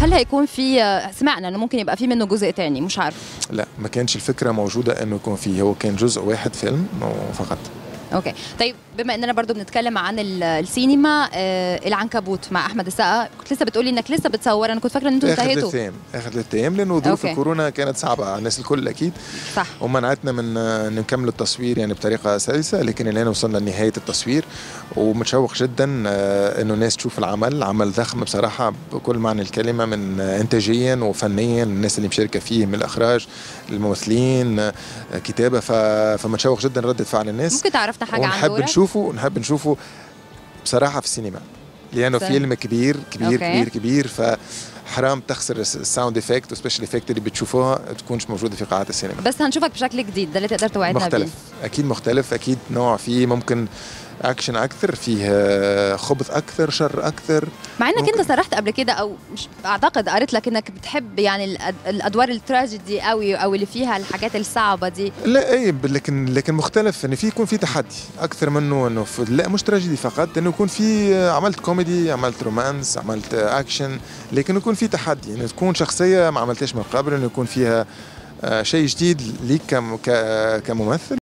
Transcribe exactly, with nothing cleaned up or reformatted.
هل هيكون في، سمعنا انه ممكن يبقى في منه جزء ثاني، مش عارف. لا، ما كانش الفكره موجوده انه يكون فيه، هو كان جزء واحد فيلم فقط. اوكي، طيب بما اننا برضو بنتكلم عن السينما، آه العنكبوت مع احمد السقا، كنت لسه بتقولي انك لسه بتصور، انا كنت فاكره ان انتم انتهيتوا. اخذ ايام، اخذ ثلاث ايام لانه ظروف الكورونا كانت صعبه على الناس الكل اكيد، صح، ومنعتنا من نكمل التصوير يعني بطريقه سلسه، لكن الان وصلنا لنهايه التصوير ومتشوق جدا آه انه الناس تشوف العمل، عمل ضخم بصراحه بكل معنى الكلمه، من انتاجيا وفنيا، الناس اللي مشاركه فيه من الاخراج، الممثلين، آه كتابه، فمتشوق جدا رده فعل الناس. ممكن تعرفنا حاجه عن دوره؟ نشوفه نحب نشوفه بصراحه في السينما، لانه سن. فيلم كبير كبير okay. كبير كبير، فحرام تخسر الساوند افكت والسبيشال افكت اللي بتشوفوها تكونش موجوده في قاعات السينما. بس هنشوفك بشكل جديد، ده اللي تقدر توعدنا بيه. مختلف اكيد، مختلف اكيد، نوع فيه ممكن اكشن اكثر، فيه خبط اكثر، شر اكثر. مع انك انت صرحت قبل كده، او مش اعتقد قريت لك، انك بتحب يعني الادوار التراجيدي قوي، او اللي فيها الحاجات الصعبه دي. لا اي، لكن لكن مختلف ان في يكون في تحدي اكثر منه انه لا مش تراجيدي فقط، انه يكون في، عملت كوميدي، عملت رومانس، عملت اكشن، لكن يكون في تحدي، انه تكون شخصيه ما عملتهاش من قبل، انه يكون فيها شيء جديد ليك كممثل،